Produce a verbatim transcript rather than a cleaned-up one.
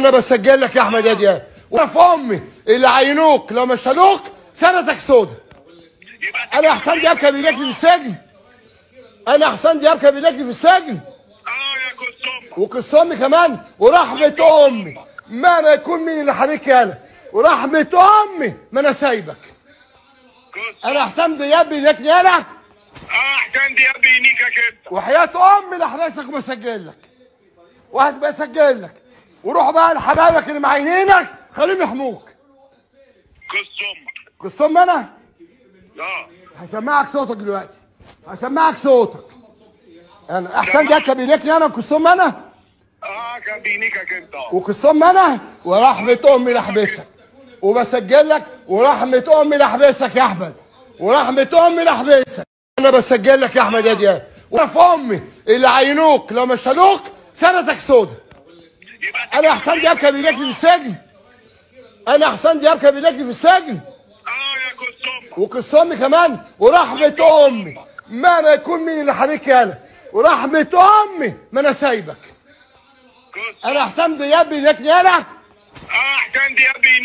انا بسجل لك يا احمد يا دياب، وفي امي اللي عينوك لو مش شالوك سنتك سودا. انا حسين دياب كان بيلاقي في السجن. انا حسين دياب كان بيلاقي في السجن. اه يا كوس امي. وكوس امي كمان ورحمه امي مهما يكون مين اللي حبيبك انا، ورحمه امي ما انا سايبك. انا حسين دياب بيلاقيني انا. اه حسين دياب بينيكك انت. وحياه امي لحراسك وبسجل لك. واحد بسجل لك. وروح بقى لحبايبك اللي معينينك خليهم يحموك. قصهم قصهم انا؟ اه هسمعك صوتك دلوقتي، هسمعك صوتك. انا احسن ده كان بينيكني انا وقصهم انا؟ اه كان بينيكك انت اه وقصهم انا ورحمة امي لحبسك وبسجل لك ورحمة امي لحبسك يا احمد ورحمة امي لحبسك. انا بسجل لك يا احمد يا دياب وفي امي اللي عينوك لو مش شالوك سنتك سودا. أنا حسين دياب كان بيلاقي في السجن. أنا حسين دياب كان بيلاقي في السجن. أه يا كوس أمي. وكوس أمي كمان ورحمة أمي مهما يكون مين اللي حبيبك أنا، ورحمة أمي ما أنا سايبك. أنا حسين دياب بيلاقيني أنا. أه حسين دياب بيلاقيني.